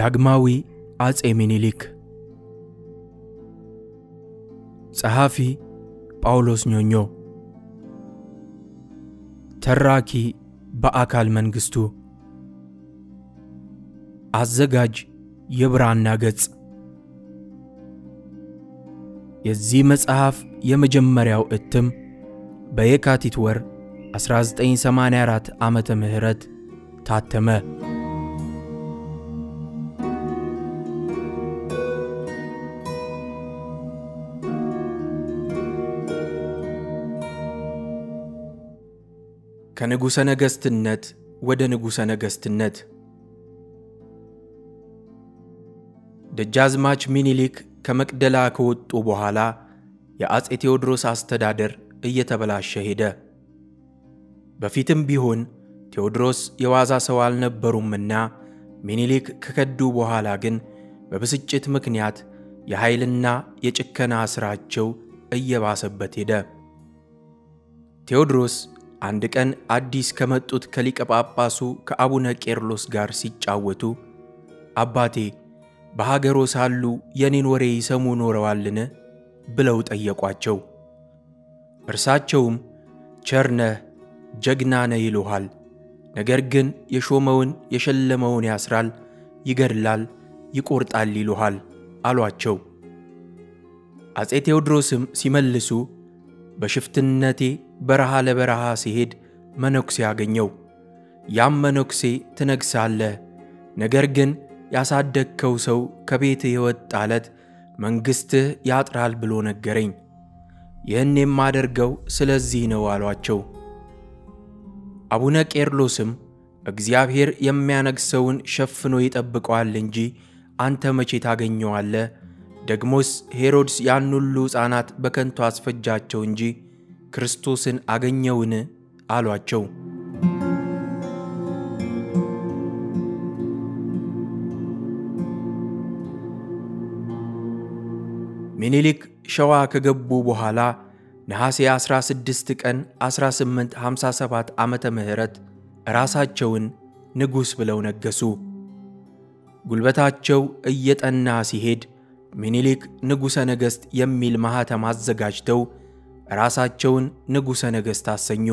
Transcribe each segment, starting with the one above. داغماوي آز امينيليك صحافي باولوس نيونيو تراكي بأكال منغستو أزجاج يبران ناقص يزيم صحاف يمجمرياو اتم بيكاتي تور أسرازت أين سمانيرات عامة مهرد تاتمه كنغوس نغست النت ودنغوس نغست النت دجازماچ مينيليك كمقدلا كوتو بوحالا يا عصي تيودروس استدادر እየተበላሸ ሄደ በፊትም ቢሆን ቴዎድሮስ የዋዛ ሰው አልነበሩምና ሚኒሊክ ከከዱ በኋላ ግን በብስጭት ምክንያት የኃይልና የጭከና ስራቸው እየባሰበት ሄደ ቴዎድሮስ አንድ ቀን አዲስ ከመጡት ከሊቀ ጳጳሱ ከአቡነ ቄርሎስ ጋር ሲጫወቱ አባቴ በሃገሮ ሳሉ የኔን ወሬ ይሰሙ ኖረዋልን ብለው ጠየቋቸው እርሳቸውም ቸርነ ጀግናነ ይሉሃል ነገር ግን የሾመውን የሸለመውን ያስራል ይገርላል ይቆርጣል ይሉሃል አሏቸው አፄ ቴዎድሮስም ሲመልሱ በሽፍትነቴ በረሃ ለበረሃ ሲሄድ መነኩሴ ያገኘው ያም መነኩሴ ትነግሳለ ነገር ግን ያሳደከው ሰው ከቤት ይወጣለት መንግስት ያጥራል ብሎ ነገረኝ ይህን የማደርገው ስለዚህ ነው አሏቸው አቡነ ቄርሎስም እግዚአብሔር የሚያነግሰውን ሸፍኖ ይጠብቀዋል እንጂ አንተ መቼ ታገኘዋለህ ደግሞስ ሄሮድስ ያን ሁሉ ጻናት በከንቱ አስፈጃቸው እንጂ ክርስቶስን አገኘውን አሏቸው ሚኒሊክ ሸዋ ከገቡ በኋላ ነሐሴ 16 ቀን 1857 ዓመተ ምህረት ራሳቸውን ንጉስ ብለው ነገሱ ጉልበታቸው እየጠና ሲሄድ ሚኒሊክ ንጉሰ ነገስት የሚል ማህተም አዘጋጅተው ራሳቸውን ንጉሰ ነገስት አሰኙ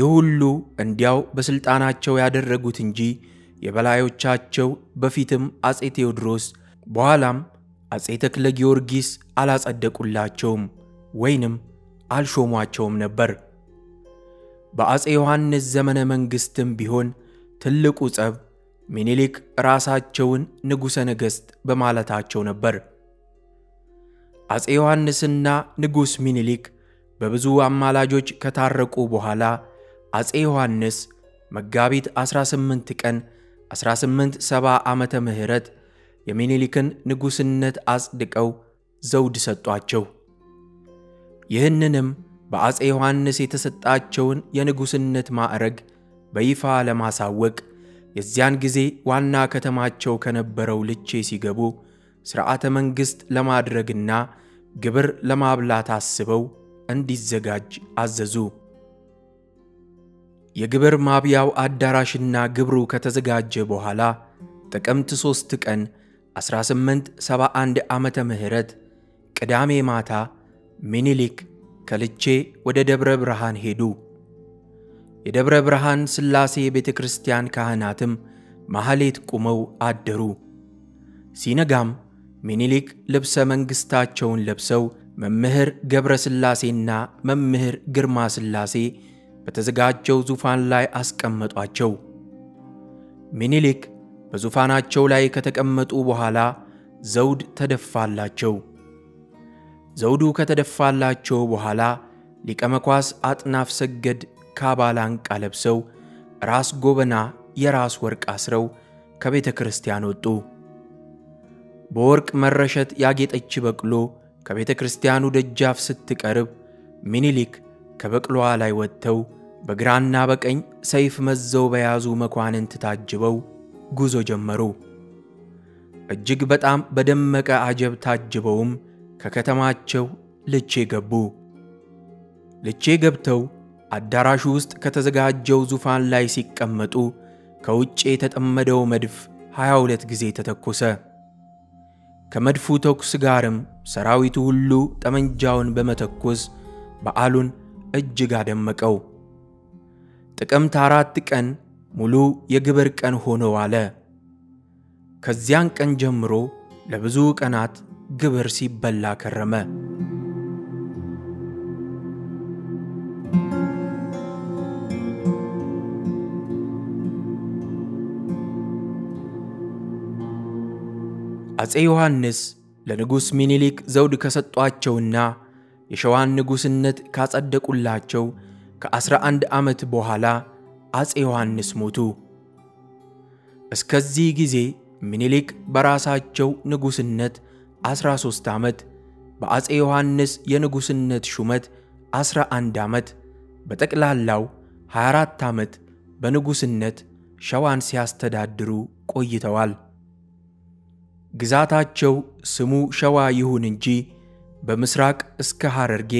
ይሁሉ እንዲያው በስልጣናቸው ያደረጉት እንጂ የበላዮቻቸው በፊትም አፄ ቴዎድሮስ በኋላም አፄ ተክለ ጊዮርጊስ አላጸደቁላቸውም ወይንም አልሾሟቸውም ነበር በአፄ ዮሐንስ ዘመነ መንግስትም ቢሆን ትልቁ ጸብ ሚኒሊክ ራሳቸውን ንጉሰ ነገስት በማለታቸው ነበር አፄ ዮሐንስና ንጉስ ሚኒሊክ በብዙ አማላጆች ከታረቁ በኋላ አፄ ዮሐንስ መጋቢት 18 ቀን 1870 ዓመተ ምህረት የሚኒሊክን ንጉስነት አጽድቀው ዘውድ ሰጧቸው ይህንንም በአፄ ዮሐንስ የተሰጣቸውን የንጉስነት ማዕረግ በይፋ ለማሳወቅ የዚያን ጊዜ ዋና ከተማቸው ከነበረው ልቼ ሲገቡ ሥርዓተ መንግስት ለማድረግና ግብር ለማብላት አስበው እንዲዘጋጅ አዘዙ የግብር ማብያው አዳራሽና ግብሩ ከተዘጋጀ በኋላ ጥቅምት 3 ቀን 1871 ዓመተ ምህረት ቅዳሜ ማታ ሚኒሊክ ከልቼ ወደ ደብረ ብርሃን ሄዱ የደብረ ብርሃን ስላሴ ቤተክርስቲያን ካህናትም ማህሌት ቁመው አደሩ ሲነጋም ሚኒሊክ ልብሰ መንግስታቸውን ለብሰው መምህር ገብረ ስላሴና መምህር ግርማ ስላሴ በተዘጋጀው ዙፋን ላይ አስቀመጧቸው ሚኒሊክ በዙፋናቸው ላይ ከተቀመጡ በኋላ ዘውድ ተደፋላቸው ዘውዱ ከተደፋላቸው በኋላ ሊቀመኳስ አጥናፍ ሰገድ ካባላን ቃለብሰው ራስ ጎበና የራስ ወርቅ አስረው ከቤተ ክርስቲያን ወጡ በወርቅ መረሸት ያጌጠች በቅሎ ከቤተ ክርስቲያኑ ደጃፍ ስትቀርብ ሚኒሊክ ከበቅሎዋ ላይ ወጥተው በግራና በቀኝ ሰይፍ መዘው በያዙ መኳንንት ታጅበው ጉዞ ጀመሩ እጅግ በጣም በደመቀ አጀብ ታጅበውም ከከተማቸው ልቼ ገቡ ልቼ ገብተው አዳራሹ ውስጥ ከተዘጋጀው ዙፋን ላይ ሲቀመጡ ከውጪ የተጠመደው መድፍ 22 ጊዜ ተተኮሰ። ከመድፉ ተኩስ ጋርም ሰራዊቱ ሁሉ ጠመንጃውን በመተኮስ በዓሉን እጅግ አደመቀው። ጥቅምት 4 ቀን ሙሉ የግብር ቀን ሆኖ ዋለ። ከዚያን ቀን ጀምሮ ለብዙ ቀናት ግብር ሲበላ ከረመ። አፄ ዮሐንስ ለንጉስ ሚኒሊክ ዘውድ ከሰጧቸውና የሸዋን ንጉስነት ካጸደቁላቸው ከ11 ዓመት በኋላ አፄ ዮሐንስ ሞቱ። እስከዚህ ጊዜ ሚኒሊክ በራሳቸው ንጉስነት 13 ዓመት፣ በአፄ ዮሐንስ የንጉስነት ሹመት 11 ዓመት፣ በጠቅላላው 24 ዓመት በንጉስነት ሸዋን ሲያስተዳድሩ ቆይተዋል። ግዛታቸው ስሙ ሸዋ ይሁን እንጂ በምስራቅ እስከ ሐረርጌ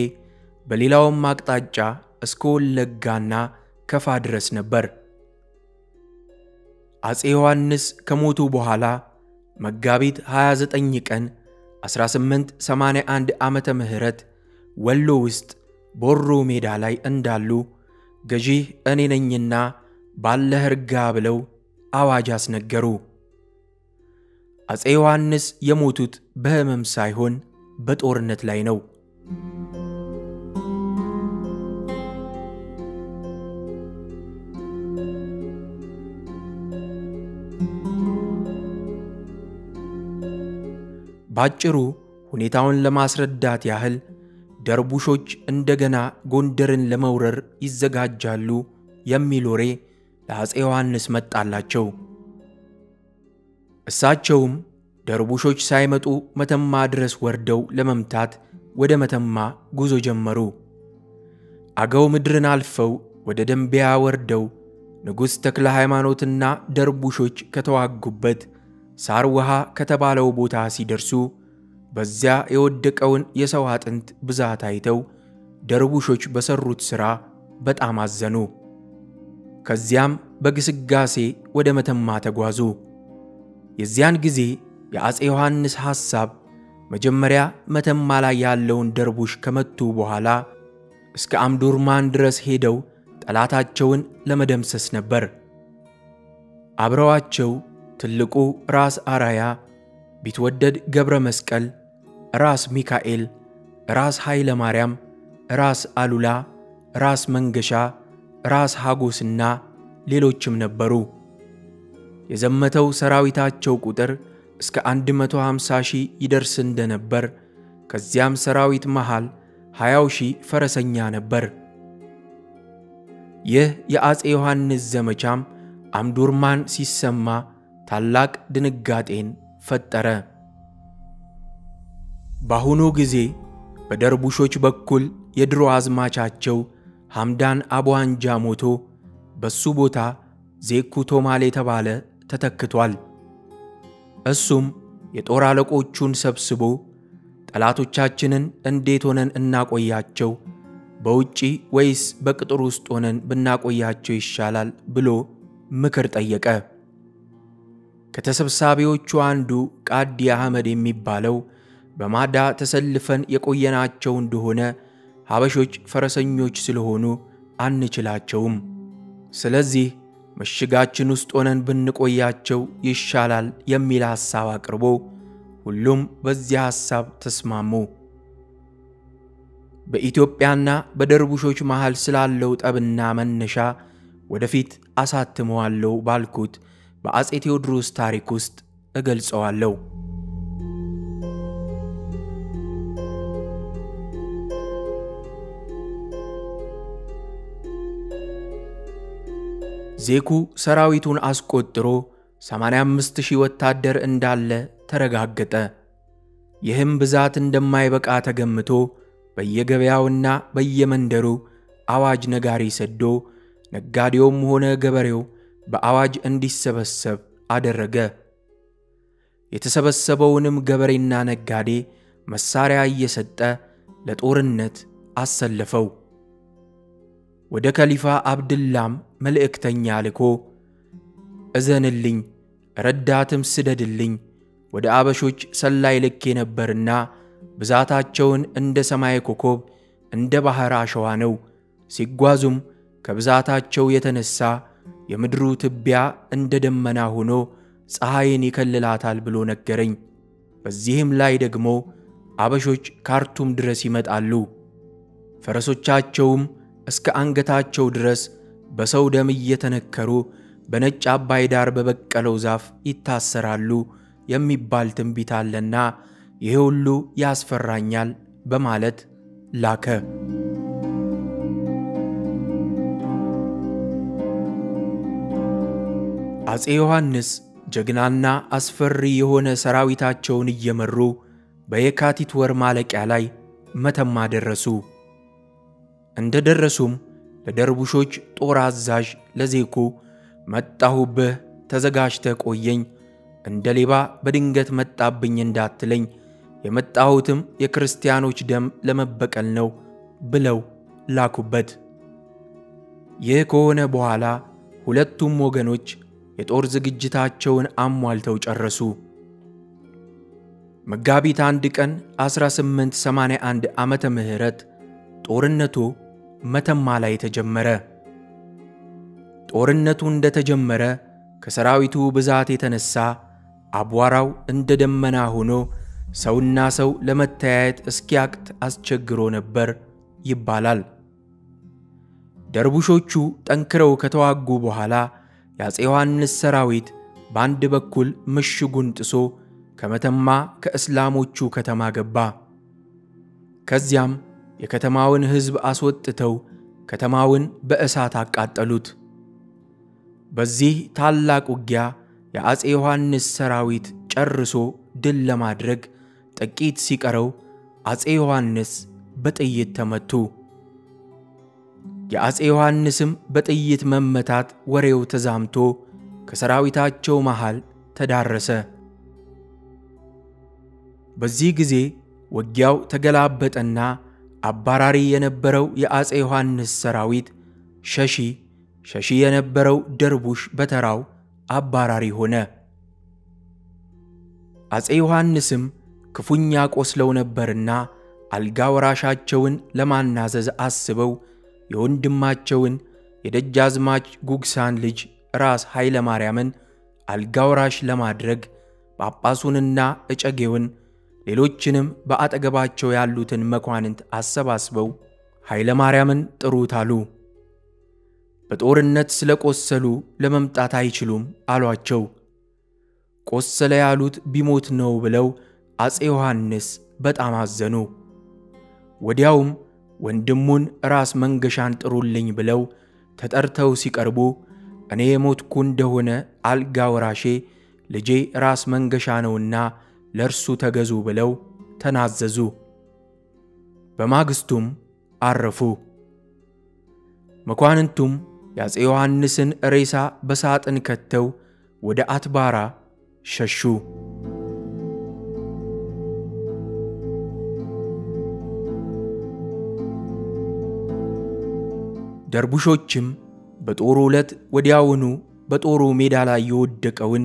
በሌላውም አቅጣጫ እስከ ወለጋና ከፋ ድረስ ነበር። አፄ ዮሐንስ ከሞቱ በኋላ መጋቢት 29 ቀን 1881 ዓመተ ምህረት ወሎ ውስጥ ቦሮ ሜዳ ላይ እንዳሉ ገዢ እኔ ነኝና ባለህ እርጋ ብለው አዋጅ አስነገሩ። አፄ ዮሐንስ የሞቱት በህመም ሳይሆን በጦርነት ላይ ነው። ባጭሩ ሁኔታውን ለማስረዳት ያህል ደርቡሾች እንደገና ጎንደርን ለመውረር ይዘጋጃሉ የሚል ወሬ ለአፄ ዮሐንስ መጣላቸው። እሳቸውም ደርቡሾች ሳይመጡ መተማ ድረስ ወርደው ለመምታት ወደ መተማ ጉዞ ጀመሩ። አገው ምድርን አልፈው ወደ ደንቢያ ወርደው ንጉሥ ተክለ ሃይማኖትና ደርቡሾች ከተዋጉበት ሳር ውሃ ከተባለው ቦታ ሲደርሱ በዚያ የወደቀውን የሰው አጥንት ብዛት አይተው ደርቡሾች በሰሩት ሥራ በጣም አዘኑ። ከዚያም በግስጋሴ ወደ መተማ ተጓዙ። የዚያን ጊዜ የአፄ ዮሐንስ ሐሳብ መጀመሪያ መተማ ላይ ያለውን ደርቡሽ ከመቱ በኋላ እስከ አምዱርማን ድረስ ሄደው ጠላታቸውን ለመደምሰስ ነበር። አብረዋቸው ትልቁ ራስ አራያ፣ ቢትወደድ ገብረ መስቀል፣ ራስ ሚካኤል፣ ራስ ኃይለ ማርያም፣ ራስ አሉላ፣ ራስ መንገሻ፣ ራስ ሐጎስና ሌሎችም ነበሩ። የዘመተው ሰራዊታቸው ቁጥር እስከ 150,000 ይደርስ እንደነበር፣ ከዚያም ሰራዊት መሃል 20,000 ፈረሰኛ ነበር። ይህ የአፄ ዮሐንስ ዘመቻም አምዱርማን ሲሰማ ታላቅ ድንጋጤን ፈጠረ። ባሁኑ ጊዜ በደርቡሾች በኩል የድሮ አዝማቻቸው ሐምዳን አቡአንጃ ሞቶ በሱ ቦታ ዜኩ ቶማል የተባለ ተተክቷል። እሱም የጦር አለቆቹን ሰብስቦ ጠላቶቻችንን እንዴት ሆነን እናቆያቸው? በውጪ ወይስ በቅጥር ውስጥ ሆነን ብናቆያቸው ይሻላል ብሎ ምክር ጠየቀ። ከተሰብሳቢዎቹ አንዱ ቃዲ አህመድ የሚባለው በማዳ ተሰልፈን የቆየናቸው እንደሆነ ሀበሾች ፈረሰኞች ስለሆኑ አንችላቸውም፣ ስለዚህ ምሽጋችን ውስጥ ሆነን ብንቆያቸው ይሻላል የሚል ሐሳብ አቅርቦ ሁሉም በዚያ ሐሳብ ተስማሙ። በኢትዮጵያና በደርቡሾች መሃል ስላለው ጠብና መነሻ ወደፊት አሳትመዋለሁ ባልኩት በአፄ ቴዎድሮስ ታሪክ ውስጥ እገልጸዋለሁ። ዜኩ ሰራዊቱን አስቆጥሮ 85,000 ወታደር እንዳለ ተረጋገጠ። ይህም ብዛት እንደማይበቃ ተገምቶ በየገበያውና በየመንደሩ አዋጅ ነጋሪ ሰዶ ነጋዴውም ሆነ ገበሬው በአዋጅ እንዲሰበሰብ አደረገ። የተሰበሰበውንም ገበሬና ነጋዴ መሳሪያ እየሰጠ ለጦርነት አሰለፈው። ወደ ከሊፋ አብድላም መልእክተኛ ልኮ እዘንልኝ፣ رداتم سدد اللين ودعابشوش سلاي لكي نبرنا بزاتاتشون اند سماي كوكوب اند بحراشوانو سيقوازم كبزاتاتشو يتنسا يمدرو تبيا اند دمناهونو ساهايني كاللاتال بلو نكرين بزيهم لاي دقمو عابشوش كارتوم درسيمت قالو فرسوچاتشوم اسكا انغتاتشو درس بسو دمي يتنكرو بنج عباي دار ببكالو زاف يتاسرالو يمي بالتم بيتالنا يهولو ياسفر رانيال بمالت لاكه از ايوهانس جغنانا اسفر يهون سراويتاتشون يمرو بيكاتي تور مالك علاي متم ما درسو اند درسوم لدربوشوج طورا زاج لزيكو متاهو به تزغاشتك اوين اندليبا بدنگت متابኝ እንዳትለኝ የመጣሁትም የክርስቲያኖች ደም ለመበቀል ነው ብለው ላኩበት የኮነ በኋላ ሁለቱም ወገኖች የጦር ዝግጅታቸውን አሟልተው ጨረሱ መጋቢት 1 ቀን 1881 ዓመተ ምህረት ጦርነቱ መተማ ላይ ተጀመረ ጦርነቱ እንደተጀመረ ከሰራዊቱ ብዛት የተነሳ አቧራው እንደደመና ሆኖ ሰውና ሰው ለመታየት እስኪያክት አስቸግሮ ነበር ይባላል ደርቡሾቹ ጠንክረው ከተዋጉ በኋላ ያጼ ዮሐንስ ሰራዊት ባንድ በኩል ምሽጉን ጥሶ ከመተማ ከእስላሞቹ ከተማ ገባ ከዚያም የከተማውን ህዝብ አስወጥተው ከተማውን በእሳት አቃጠሉት በዚህ ታላቅ ውጊያ ያጼ ዮሐንስ ሰራዊት ጨርሶ ድል ለማድረግ ጥቂት ሲቀረው አጼ ዮሐንስ በጥይት ተመቱ ያጼ ዮሐንስም በጥይት መመታት ወሬው ተዛምቶ ከሰራዊታቸው መሃል ተዳረሰ በዚህ ጊዜ ወጊያው ተገላበጠና አባራሪ የነበረው ያጼ ዮሐንስ ሰራዊት ሸሺ የነበረው ደርቡሽ በተራው አባራሪ ሆነ አጼ ዮሐንስም ክፉኛ ቆስለው ነበርና አልጋወራሻቸውን ለማናዘዝ አስበው የወንድማቸውን የደጃዝማች ጉግሳን ልጅ ራስ ኃይለ ማርያምን አልጋወራሽ ለማድረግ ጳጳሱንና እጨጌውን ሌሎችንም በአጠገባቸው ያሉትን መኳንንት አሰባስበው ኃይለ ማርያምን ጥሩታሉ በጦርነት ስለቆሰሉ ለመምጣት አይችሉም አሏቸው ቆሰለ ያሉት ቢሞት ነው ብለው አጼ ዮሐንስ በጣም አዘኑ ወዲያውም ወንድሙን ራስ መንገሻን ጥሩልኝ ብለው ተጠርተው ሲቀርቡ እኔ ሞትኩ እንደሆነ አልጋወራሼ ልጄ ራስ መንገሻ ነውና ለርሱ ተገዙ ብለው ተናዘዙ በማግስቱም አረፉ መኳንንቱም ያጼ ዮሐንስን ሬሳ በሳጥን ከተው ወደ አትባራ ሸሹ ደርቡሾችም በጦሩ ለት ወዲያውኑ በጦሩ ሜዳ ላይ የወደቀውን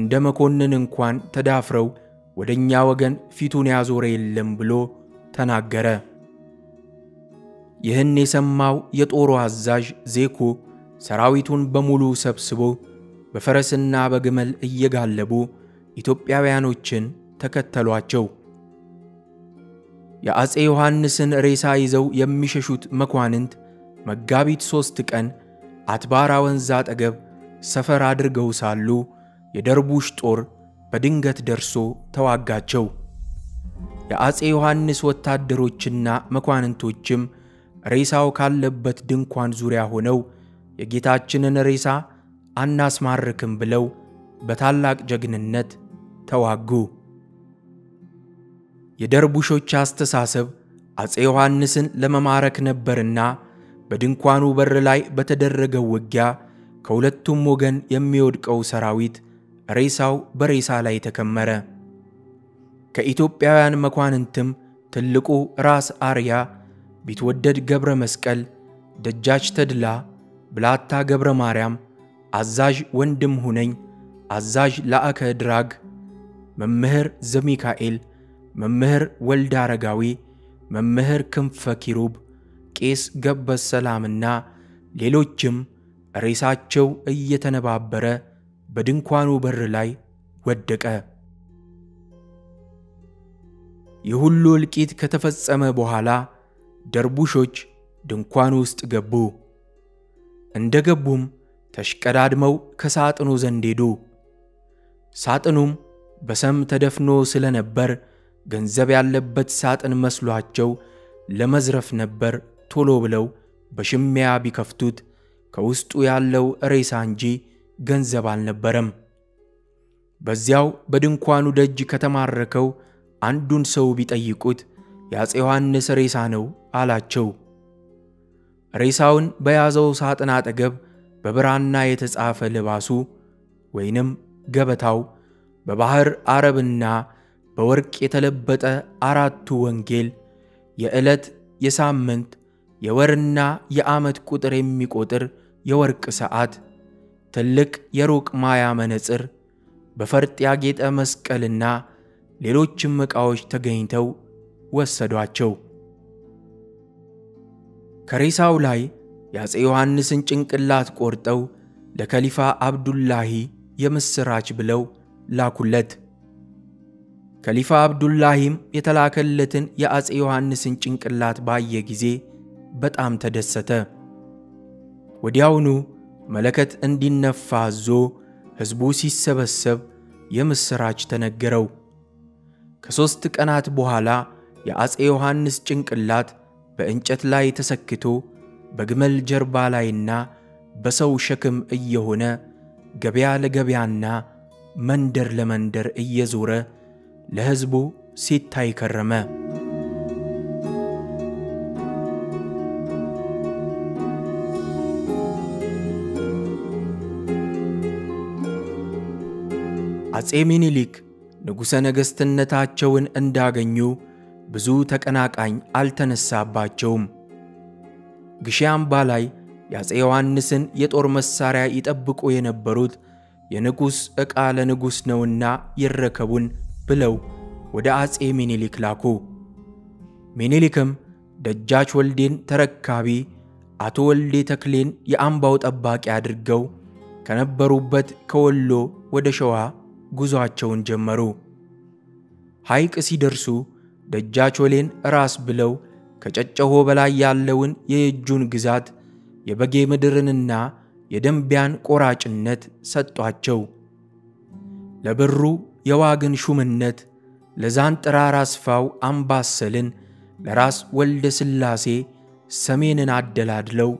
እንደ መኮንን እንኳን ተዳፍረው ወደኛ ወገን ፊቱን ያዞረ የለም ብሎ ተናገረ ይህን የሰማው የጦሩ አዛዥ ዜኮ ሰራዊቱን በሙሉ ሰብስቦ በፈረስና በግመል እየጋለቡ ኢትዮጵያውያኖችን ተከተሏቸው ያጼ ዮሐንስን ሬሳ ይዘው የሚሸሹት መኳንንት መጋቢት 3 ቀን አትባራ ወንዝ አጠገብ ሰፈር አድርገው ሳሉ የደርቡሽ ጦር በድንገት ደርሶ ተዋጋቸው ያጼ ዮሐንስ ወታደሮችና መኳንንቶችም ሬሳው ካለበት ድንኳን ዙሪያ ሆነው የጌታችንን ሬሳ አናስማርክም ብለው በታላቅ ጀግንነት ተዋጉ የደርቡሾች አስተሳሰብ አፄ ዮሐንስን ለመማረክ ነበርና በድንኳኑ በር ላይ በተደረገው ውጊያ ከሁለቱም ወገን የሚወድቀው ሰራዊት ሬሳው በሬሳ ላይ ተከመረ ከኢትዮጵያውያን መኳንንትም ትልቁ ራስ አርያ ቢትወደድ ገብረ መስቀል ደጃች ተድላ ብላታ ገብረ ማርያም አዛዥ ወንድም ሁነኝ አዛዥ ላአከ ድራግ መምህር ዘሚካኤል መምህር ወልድ አረጋዊ መምህር ክንፈ ኪሩብ ቄስ ገበ ሰላምና ሌሎችም ሬሳቸው እየተነባበረ በድንኳኑ በር ላይ ወደቀ የሁሉ ልቂት ከተፈጸመ በኋላ ደርቡሾች ድንኳኑ ውስጥ ገቡ እንደገቡም ተሽቀዳድመው ከሳጥኑ ዘንድ ሄዱ ሳጥኑም በሰም ተደፍኖ ስለነበር ገንዘብ ያለበት ሳጥን መስሏቸው ለመዝረፍ ነበር ቶሎ ብለው በሽሚያ ቢከፍቱት ከውስጡ ያለው ሬሳ እንጂ ገንዘብ አልነበረም በዚያው በድንኳኑ ደጅ ከተማረከው አንዱን ሰው ቢጠይቁት ያፄ ዮሐንስ ሬሳ ነው አላቸው ሬሳውን በያዘው ሳጥን አጠገብ በብራና የተጻፈ ልባሱ ወይንም ገበታው በባህር አረብና በወርቅ የተለበጠ አራቱ ወንጌል የዕለት የሳምንት የወርና የዓመት ቁጥር የሚቆጥር የወርቅ ሰዓት ትልቅ የሩቅ ማያ መነጽር በፈርጥ ያጌጠ መስቀልና ሌሎችም ዕቃዎች ተገኝተው ወሰዷቸው ከሬሳው ላይ ያፄ ዮሐንስን ጭንቅላት ቆርጠው ለከሊፋ አብዱላሂ የምስራች ብለው ላኩለት ከሊፋ አብዱላሂም የተላከለትን ያፄ ዮሐንስን ጭንቅላት ባየ ጊዜ በጣም ተደሰተ ወዲያውኑ መለከት እንዲነፋ አዞ ሕዝቡ ሲሰበሰብ የምስራች ተነገረው ከሶስት ቀናት በኋላ ያፄ ዮሐንስ ጭንቅላት በእንጨት ላይ ተሰክቶ በግመል ጀርባ ላይና በሰው ሸክም እየሆነ ገበያ ለገበያና መንደር ለመንደር እየዞረ ለሕዝቡ ሲታይ ከረመ አፄ ሚኒሊክ ንጉሠ ነገሥትነታቸውን እንዳገኙ ብዙ ተቀናቃኝ አልተነሳባቸውም ግሻምባ ላይ ያፄ ዮሐንስን የጦር መሳሪያ ይጠብቁ የነበሩት የንጉስ ዕቃ ለንጉስ ነውና ይረከቡን ብለው ወደ አፄ ሚኒሊክ ላኩ ሚኒሊክም ደጃች ወልዴን ተረካቢ አቶ ወልዴ ተክሌን የአምባው ጠባቂ አድርገው ከነበሩበት ከወሎ ወደ ሸዋ ጉዟቸውን ጀመሩ ሐይቅ ሲደርሱ ደጃች ወሌን ራስ ብለው ከጨጨሆ በላይ ያለውን የእጁን ግዛት የበጌ ምድርንና የደምቢያን ቆራጭነት ሰጧቸው ለብሩ የዋግን ሹምነት ለዛንጥራ ራስፋው አምባሰልን ለራስ ወልደ ስላሴ ሰሜንን አደላድለው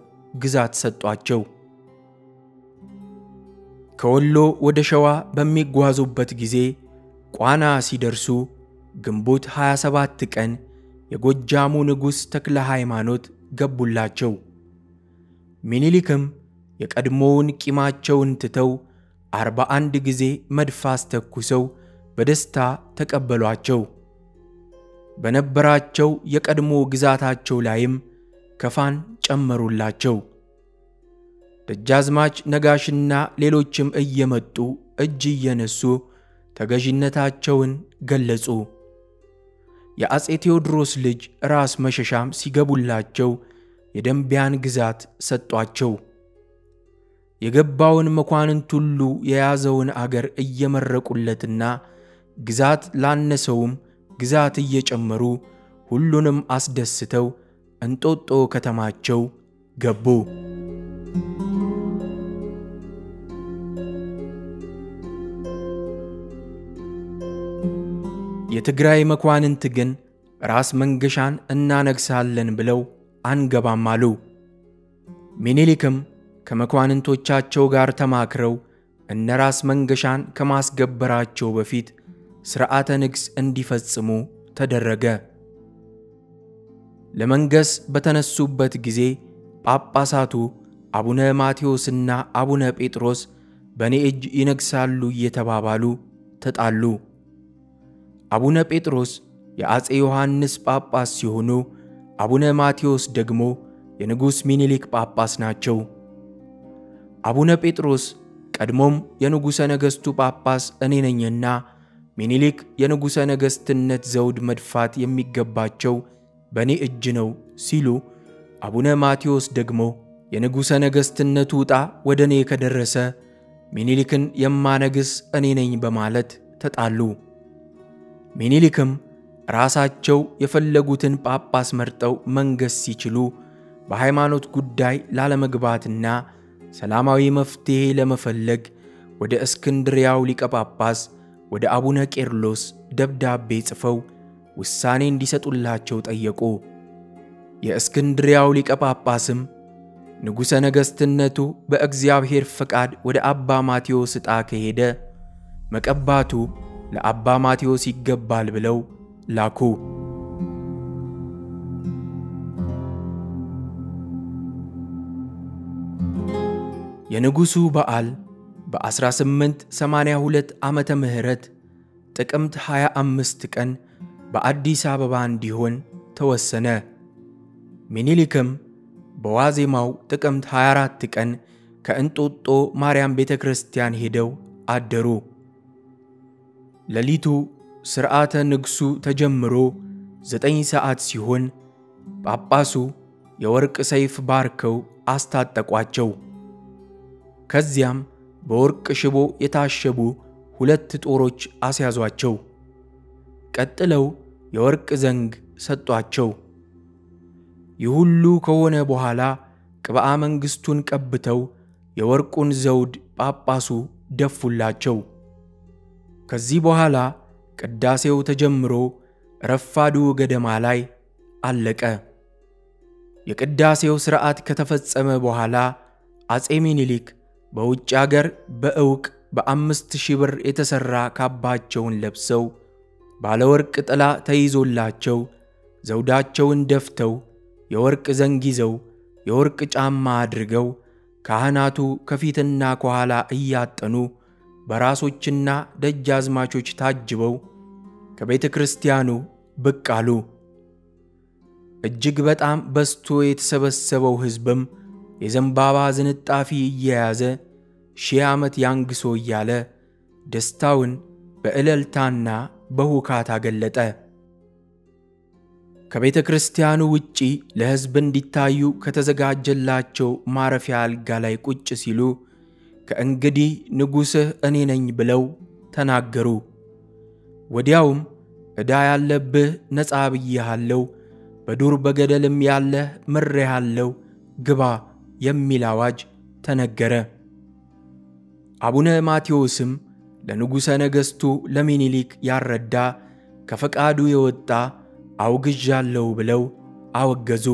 ግዛት ሰጧቸው ከወሎ ወደ ሸዋ በሚጓዙበት ጊዜ ቋና ሲደርሱ ግንቦት 27 ቀን የጎጃሙ ንጉስ ተክለ ሃይማኖት ገቡላቸው ሚኒሊክም የቀድሞውን ቂማቸውን ትተው 41 ጊዜ መድፍ አስተኩሰው በደስታ ተቀበሏቸው በነበራቸው የቀድሞ ግዛታቸው ላይም ከፋን ጨመሩላቸው ደጃዝማች ነጋሽና ሌሎችም እየመጡ እጅ እየነሱ ተገዥነታቸውን ገለጹ የአፄ ቴዎድሮስ ልጅ ራስ መሸሻም ሲገቡላቸው የደምቢያን ግዛት ሰጧቸው የገባውን መኳንንት ሁሉ የያዘውን አገር እየመረቁለትና ግዛት ላነሰውም ግዛት እየጨመሩ ሁሉንም አስደስተው እንጦጦ ከተማቸው ገቡ የትግራይ መኳንንት ግን ራስ መንገሻን እናነግሳለን ብለው አንገባም አሉ ሚኒሊክም ከመኳንንቶቻቸው ጋር ተማክረው እነራስ መንገሻን ከማስገበራቸው በፊት سرعات نجس اندفزمو تدرجا لمنجس بتنسبت جزي باباساتو أبونا ماتيوسنا أبونا بيتروس بني إج ينجسالو يتبابالو تتعلو أبونا بيتروس يأس يوحنس باباس يهونو أبونا ماتيوس دجمو ينجوس مينيليك باباس ناتشو أبونا بيتروس كدموم ينجوسا نجستو باباس أنينينا مينيليك ينجوسا نجستنت زود مدفات يميجباتشو بني إجنو سيلو أبونا ماتيوس دجمو ينجوسا نجستن توتا ودني كدرسة مينيليكن يما نجس أنينين بمالت تتعلو مينيليكم راساتشو يفلقوتن باباس مرتو منجس سيچلو بحيمانوت قداي لالمقباتنا سلاماوي مفتيه لمفلق ودا اسكندرياو ليك باباس ودا أبونا كيرلوس دبداب بيصفو والسانين ديسات اللاتشو تأيقو يا اسكندرياو ليك باباسم نجوسا نجستنتو بأجزياب هير فقاد ودا أبا ماتيوس تأكيده مكأباتو لأبا ماتيوس يقبال بلو لاكو يا نجوسو بقال بأسرة سمنت سمانية هولت عمة مهرت تكمت حياة أمستكن بأدي سببان ديهون توسنا منيلكم بوازي ماو تكمت حيارات تكن كأنتو تو ماريام بيتا كريستيان هيدو عدرو لليتو سرعات نقسو تجمرو زتين ساعات سيهون باباسو يورك سيف باركو عستاد تقواتشو كزيام بورك شبو يتاشبو هلت تتوروج عسيازواتشو كتلو يورك زنج ستواتشو يهولو كونه بوحالا كبقى منجستون كبتو يوركون زود باباسو دفولاتشو كزي بوحالا كداسيو تجمرو رفادو قدمالاي علقا يكداسيو سرعات كتفت سما بوحالا عز امينيليك بوجاقر بأوك بأمست شبر يتسرع كاباتشون لبسو بالورك تلا تيزولاتشو زوداتشون دفتو يورك زنجيزو يورك جام مادرغو كهاناتو كفيتنا كوهالا اياتنو براسو جنا دجاز ماچو تاجبو كبيت كريستيانو بقالو اجيقبت عام بستو يتسبسبو هزبم يزنبابا زنطافي يازه شيامت يانغسو ياله دستاون بقللتانا بهوكاتا قلتا كبيت كريستيانو وچي لهزبن ديتايو كتزغاجلاچو معرفيال غالاي قچ سيلو كانغدي نغوسه اني نين بلو تناغرو ودياوم ادا يالبه نصا بييهالو بدور بغدلم ياله مريهالو غبا يميلاواج تنغره ابونا ماتيوسم لنغوسه نغستو لمينيليك ياردا كفقادو يوتا አውግጃለው ብለው አወገዙ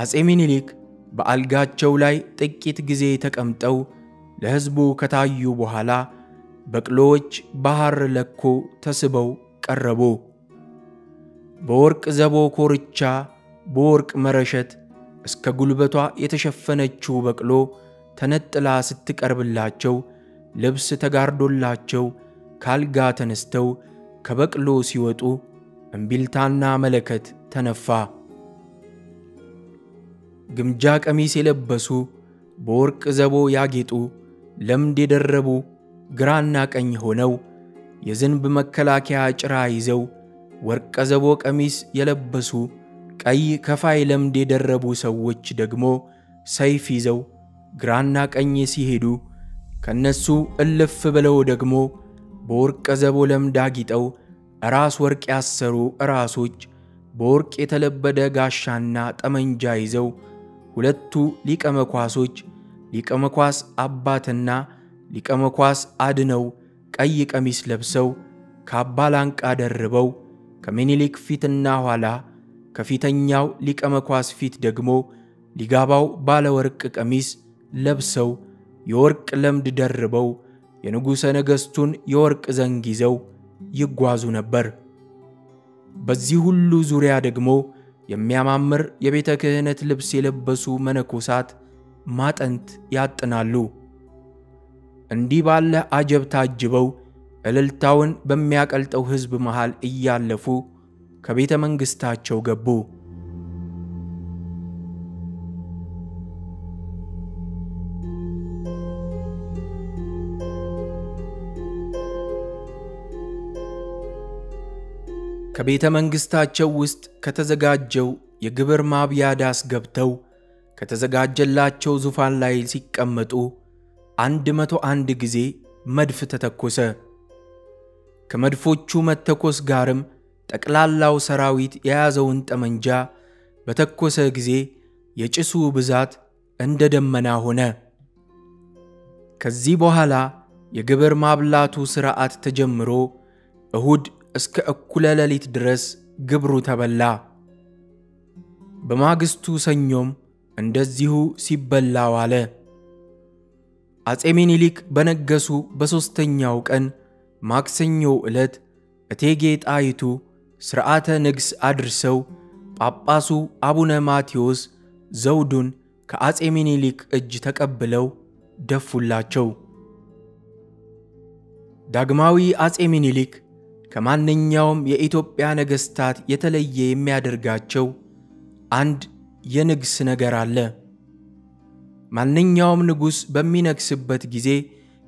አጼ ሚኒሊክ በአልጋቸው ላይ ጥቂት ጊዜ ተቀምጠው ለህዝቡ ከታዩ በኋላ በቅሎች ባህር ለኮ ተስበው ቀረቡ በወርቅ ዘቦ ኮርቻ በወርቅ መረሸት እስከ ጉልበቷ የተሸፈነችው በቅሎ ተነጥላ ስትቀርብላቸው ልብስ ተጋርዶላቸው ካልጋ ተነስተው ከበቅሎ ሲወጡ እምቢልታና መለከት ተነፋ ግምጃ ቀሚስ የለበሱ በወርቅ ዘቦ ያጌጡ ለምድ የደረቡ ግራና ቀኝ ሆነው የዝንብ መከላከያ ጭራ ይዘው ወርቀ ዘቦ ቀሚስ የለበሱ ቀይ ከፋይ ለምድ የደረቡ ሰዎች ደግሞ ሰይፍ ይዘው ግራና ቀኝ ሲሄዱ ከነሱ እልፍ ብለው ደግሞ በወርቀ ዘቦ ለምድ ያጌጠው ራስ ወርቅ ያሰሩ ራሶች በወርቅ የተለበደ ጋሻና ጠመንጃ ይዘው ሁለቱ ሊቀመኳሶች ሊቀመኳስ አባትና ሊቀመኳስ አድነው ቀይ ቀሚስ ለብሰው ካባላንቃ ደርበው ከሚኒሊክ ፊትና ኋላ ከፊተኛው ሊቀመኳስ ፊት ደግሞ ሊጋባው ባለ ወርቅ ቀሚስ ለብሰው የወርቅ ለምድ ደርበው የንጉሰ ነገስቱን የወርቅ ዘንግ ይዘው ይጓዙ ነበር በዚህ ሁሉ ዙሪያ ደግሞ የሚያማምር የቤተ ክህነት ልብስ የለበሱ መነኮሳት ማጠንት ያጥናሉ እንዲህ ባለ አጀብ ታጅበው እልልታውን በሚያቀልጠው ህዝብ መሃል እያለፉ ከቤተ መንግስታቸው ገቡ ከቤተ መንግስታቸው ውስጥ ከተዘጋጀው የግብር ማብያ ዳስ ገብተው ከተዘጋጀላቸው ዙፋን ላይ ሲቀመጡ 101 ጊዜ መድፍ ተተኮሰ ከመድፎቹ መተኮስ ጋርም ጠቅላላው ሰራዊት የያዘውን ጠመንጃ በተኮሰ ጊዜ የጭሱ ብዛት እንደ ደመና ሆነ ከዚህ በኋላ የግብር ማብላቱ ሥርዓት ተጀምሮ እሁድ እስከ እኩለ ሌሊት ድረስ ግብሩ ተበላ በማግስቱ ሰኞም እንደዚሁ ሲበላ ዋለ አጼ ሚኒሊክ በነገሱ በሶስተኛው ቀን ማክሰኞ ዕለት እቴጌ ጣይቱ ሥርዓተ ንግስ አድርሰው ጳጳሱ አቡነ ማቴዎስ ዘውዱን ከአጼ ሚኒሊክ እጅ ተቀብለው ደፉላቸው ዳግማዊ አጼ ሚኒሊክ ከማንኛውም የኢትዮጵያ ነገስታት የተለየ የሚያደርጋቸው አንድ የንግስ ነገር አለ ማንኛውም ንጉስ በሚነግስበት ጊዜ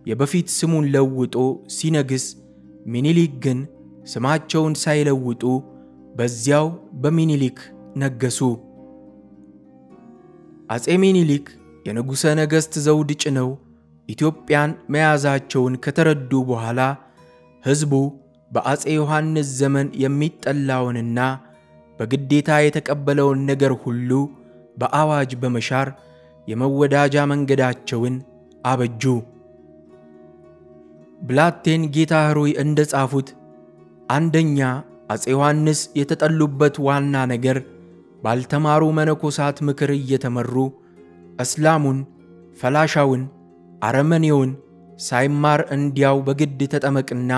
የበፊት ስሙን ለውጦ ሲነግስ ሚኒሊክ ግን ስማቸውን ሳይለውጡ በዚያው በሚኒሊክ ነገሱ አጼ ሚኒሊክ የንጉሰ ነገስት ዘውድ ጭነው ኢትዮጵያን መያዛቸውን ከተረዱ በኋላ ህዝቡ በአጼ ዮሐንስ ዘመን የሚጠላውንና በግዴታ የተቀበለውን ነገር ሁሉ በአዋጅ በመሻር የመወዳጃ መንገዳቸውን አበጁ ብላቴን ጌታህሩይ እንደጻፉት አንደኛ አጼ ዮሐንስ የተጠሉበት ዋና ነገር ባልተማሩ መነኮሳት ምክር እየተመሩ እስላሙን ፈላሻውን አረመኔውን ሳይማር እንዲያው በግድ ተጠመቅና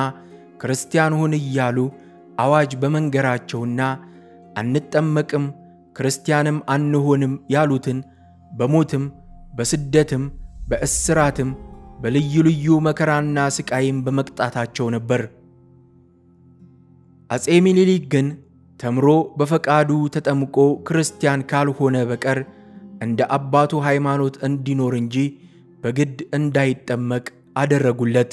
ክርስቲያን ሁን እያሉ አዋጅ በመንገራቸውና አንጠመቅም ክርስቲያንም አንሆንም ያሉትን በሞትም በስደትም በእስራትም በልዩ ልዩ መከራና ስቃይም በመቅጣታቸው ነበር አጼ ሚኒሊክ ግን ተምሮ በፈቃዱ ተጠምቆ ክርስቲያን ካልሆነ በቀር እንደ አባቱ ሃይማኖት እንዲኖር እንጂ በግድ እንዳይጠመቅ አደረጉለት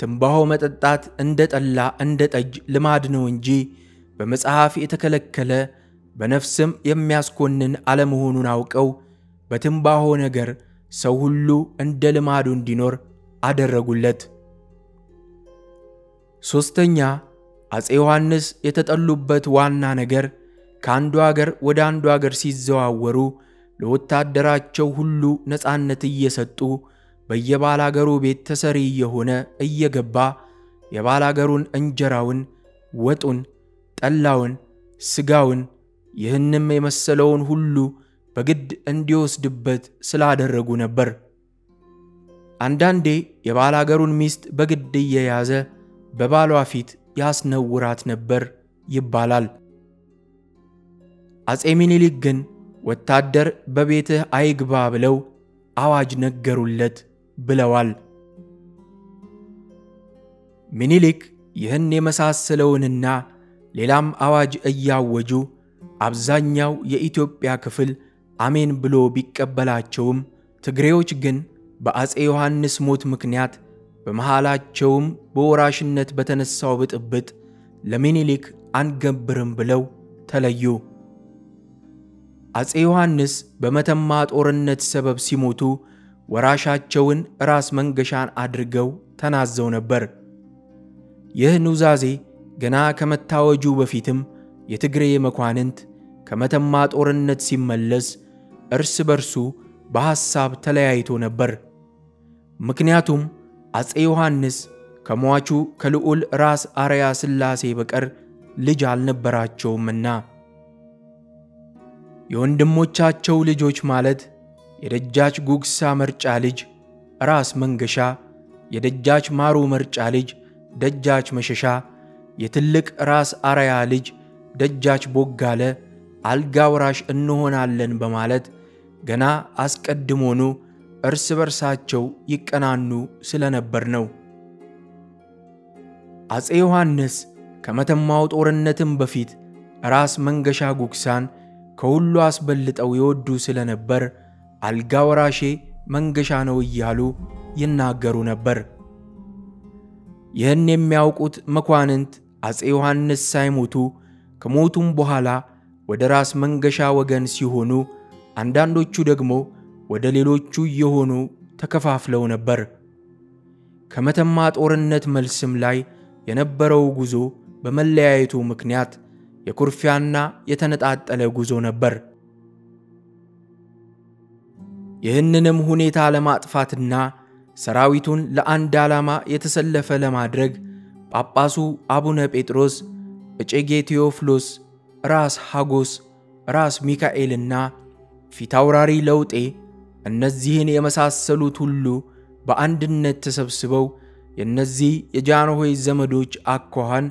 ትንባሆ መጠጣት እንደ ጠላ እንደ ጠጅ ልማድ ነው እንጂ በመጽሐፍ የተከለከለ በነፍስም የሚያስኮንን አለመሆኑን አውቀው በትንባሆ ነገር ሰው ሁሉ እንደ ልማዱ እንዲኖር አደረጉለት ሶስተኛ አጼ ዮሐንስ የተጠሉበት ዋና ነገር ከአንዱ አገር ወደ አንዱ አገር ሲዘዋወሩ ለወታደራቸው ሁሉ ነፃነት እየሰጡ በየባላገሩ ቤት ተሰሪ የሆነ እየገባ የባላገሩን እንጀራውን ወጡን ጠላውን ስጋውን ይህንም የመሰለውን ሁሉ በግድ እንዲወስድበት ስላደረጉ ነበር አንዳንዴ የባላገሩን ሚስት በግድ እየያዘ በባሏ ፊት ያስነውራት ነበር ይባላል አጼ ሚኒሊክ ግን ወታደር በቤትህ አይግባ ብለው አዋጅ ነገሩለት ብለዋል ሚኒሊክ ይህን የመሳሰለውንና ሌላም አዋጅ እያወጁ አብዛኛው የኢትዮጵያ ክፍል አሜን ብሎ ቢቀበላቸውም ትግሬዎች ግን በአጼ ዮሐንስ ሞት ምክንያት በመሃላቸውም በወራሽነት በተነሳው ብጥብጥ ለሚኒሊክ አንገብርም ብለው ተለዩ አጼ ዮሐንስ በመተማ ጦርነት ሰበብ ሲሞቱ ወራሻቸውን ራስ መንገሻን አድርገው ተናዘው ነበር ይህ ኑዛዜ ገና ከመታወጁ በፊትም የትግሬ መኳንንት ከመተማ ጦርነት ሲመለስ እርስ በርሱ በሐሳብ ተለያይቶ ነበር። ምክንያቱም አፄ ዮሐንስ ከሟቹ ከልዑል ራስ አርያ ስላሴ በቀር ልጅ አልነበራቸውምና የወንድሞቻቸው ልጆች ማለት የደጃች ጉግሳ መርጫ ልጅ ራስ መንገሻ፣ የደጃች ማሩ መርጫ ልጅ ደጃች መሸሻ፣ የትልቅ ራስ አርያ ልጅ ደጃች ቦጋለ አልጋ ወራሽ እንሆናለን በማለት ገና አስቀድሞኑ እርስ በርሳቸው ይቀናኑ ስለነበር ነው። አፄ ዮሐንስ ከመተማው ጦርነትም በፊት ራስ መንገሻ ጉግሳን ከሁሉ አስበልጠው ይወዱ ስለነበር አልጋ ወራሼ መንገሻ ነው እያሉ ይናገሩ ነበር። ይህን የሚያውቁት መኳንንት አፄ ዮሐንስ ሳይሞቱ ከሞቱም በኋላ ወደ ራስ መንገሻ ወገን ሲሆኑ፣ አንዳንዶቹ ደግሞ ወደ ሌሎቹ የሆኑ ተከፋፍለው ነበር። ከመተማ ጦርነት መልስም ላይ የነበረው ጉዞ በመለያየቱ ምክንያት የኩርፊያና የተነጣጠለ ጉዞ ነበር። ይህንንም ሁኔታ ለማጥፋትና ሰራዊቱን ለአንድ ዓላማ የተሰለፈ ለማድረግ ጳጳሱ አቡነ ጴጥሮስ፣ እጨጌ ቴዎፍሎስ፣ ራስ ሐጎስ፣ ራስ ሚካኤልና ፊታውራሪ ለውጤ እነዚህን የመሳሰሉት ሁሉ በአንድነት ተሰብስበው የነዚህ የጃንሆይ ዘመዶች አኳኋን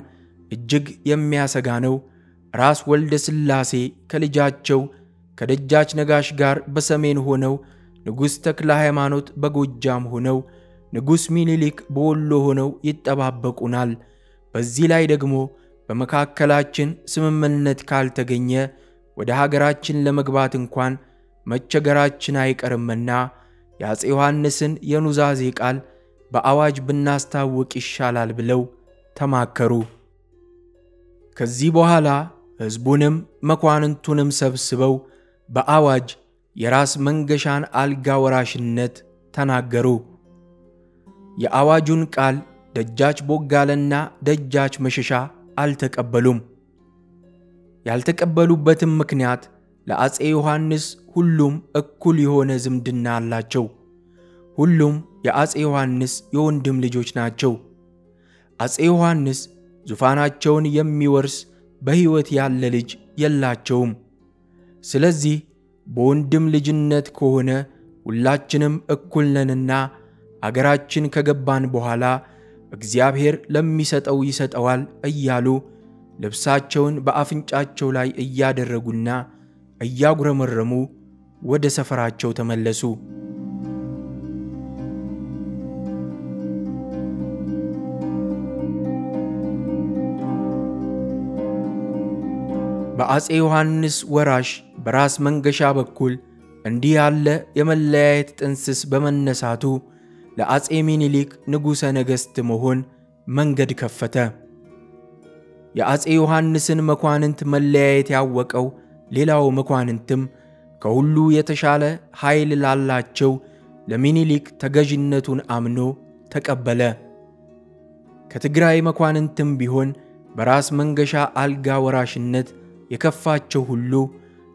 እጅግ የሚያሰጋ ነው፣ ራስ ወልደ ስላሴ ከልጃቸው ከደጃች ነጋሽ ጋር በሰሜን ሆነው፣ ንጉሥ ተክለ ሃይማኖት በጎጃም ሆነው፣ ንጉሥ ሚኒሊክ በወሎ ሆነው ይጠባበቁናል። በዚህ ላይ ደግሞ በመካከላችን ስምምነት ካልተገኘ ወደ ሀገራችን ለመግባት እንኳን መቸገራችን አይቀርምና የአፄ ዮሐንስን የኑዛዜ ቃል በአዋጅ ብናስታውቅ ይሻላል ብለው ተማከሩ። ከዚህ በኋላ ሕዝቡንም መኳንንቱንም ሰብስበው በአዋጅ የራስ መንገሻን አልጋ ወራሽነት ተናገሩ። የአዋጁን ቃል ደጃች ቦጋለና ደጃች መሸሻ አልተቀበሉም። ያልተቀበሉበትም ምክንያት ለአፄ ዮሐንስ ሁሉም እኩል የሆነ ዝምድና አላቸው። ሁሉም የአፄ ዮሐንስ የወንድም ልጆች ናቸው። አፄ ዮሐንስ ዙፋናቸውን የሚወርስ በሕይወት ያለ ልጅ የላቸውም። ስለዚህ በወንድም ልጅነት ከሆነ ሁላችንም እኩል ነንና አገራችን ከገባን በኋላ እግዚአብሔር ለሚሰጠው ይሰጠዋል እያሉ ልብሳቸውን በአፍንጫቸው ላይ እያደረጉና እያጉረመረሙ ወደ ሰፈራቸው ተመለሱ። በአፄ ዮሐንስ ወራሽ በራስ መንገሻ በኩል እንዲህ ያለ የመለያየት ጥንስስ በመነሳቱ ለአፄ ሚኒሊክ ንጉሠ ነገሥት መሆን መንገድ ከፈተ። የአፄ ዮሐንስን መኳንንት መለያየት ያወቀው ሌላው መኳንንትም ከሁሉ የተሻለ ኃይል ላላቸው ለሚኒሊክ ተገዥነቱን አምኖ ተቀበለ። ከትግራይ መኳንንትም ቢሆን በራስ መንገሻ አልጋ ወራሽነት የከፋቸው ሁሉ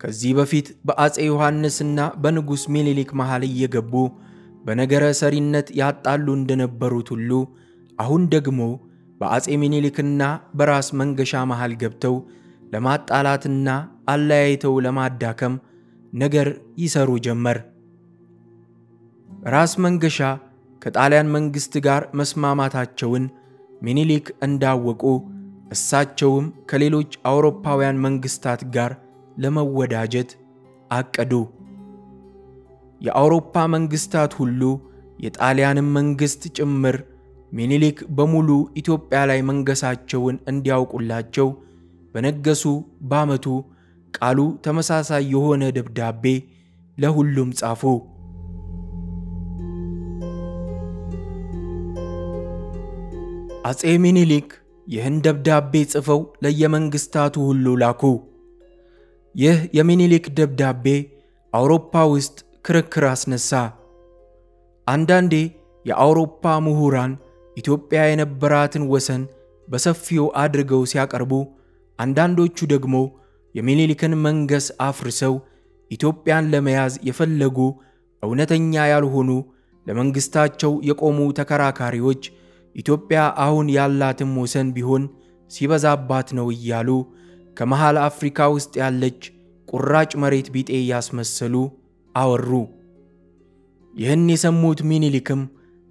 ከዚህ በፊት በአፄ ዮሐንስና በንጉሥ ሚኒሊክ መሃል እየገቡ በነገረ ሰሪነት ያጣሉ እንደነበሩት ሁሉ አሁን ደግሞ በአፄ ሚኒሊክና በራስ መንገሻ መሃል ገብተው ለማጣላትና አለያይተው ለማዳከም ነገር ይሰሩ ጀመር። ራስ መንገሻ ከጣሊያን መንግሥት ጋር መስማማታቸውን ሚኒሊክ እንዳወቁ እሳቸውም ከሌሎች አውሮፓውያን መንግሥታት ጋር ለመወዳጀት አቀዱ። የአውሮፓ መንግሥታት ሁሉ የጣሊያንም መንግሥት ጭምር ሚኒሊክ በሙሉ ኢትዮጵያ ላይ መንገሳቸውን እንዲያውቁላቸው በነገሱ ባመቱ ቃሉ ተመሳሳይ የሆነ ደብዳቤ ለሁሉም ጻፉ። አጼ ሚኒሊክ ይህን ደብዳቤ ጽፈው ለየመንግስታቱ ሁሉ ላኩ። ይህ የሚኒሊክ ደብዳቤ አውሮፓ ውስጥ ክርክር አስነሳ። አንዳንዴ የአውሮፓ ምሁራን ኢትዮጵያ የነበራትን ወሰን በሰፊው አድርገው ሲያቀርቡ አንዳንዶቹ ደግሞ የሚኒሊክን መንገስ አፍርሰው ኢትዮጵያን ለመያዝ የፈለጉ እውነተኛ ያልሆኑ ለመንግስታቸው የቆሙ ተከራካሪዎች ኢትዮጵያ አሁን ያላትም ወሰን ቢሆን ሲበዛባት ነው ይያሉ ከመሃል አፍሪካ ውስጥ ያለች ቁራጭ መሬት ቢጤ ያስመሰሉ አወሩ። ይህን የሰሙት ሚኒሊክም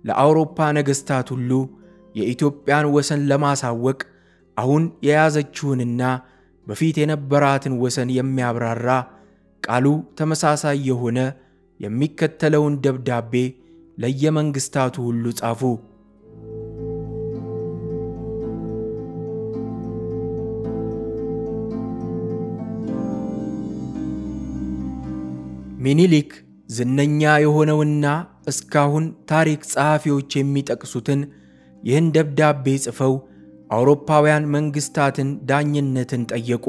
ለአውሮፓ ነገስታት ሁሉ የኢትዮጵያን ወሰን ለማሳወቅ አሁን የያዘችውንና በፊት የነበራትን ወሰን የሚያብራራ ቃሉ ተመሳሳይ የሆነ የሚከተለውን ደብዳቤ ለየመንግስታቱ ሁሉ ጻፉ። ሚኒሊክ ዝነኛ የሆነውና እስካሁን ታሪክ ጸሐፊዎች የሚጠቅሱትን ይህን ደብዳቤ ጽፈው አውሮፓውያን መንግስታትን ዳኝነትን ጠየቁ።